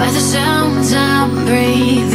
by the sounds I'm breathing.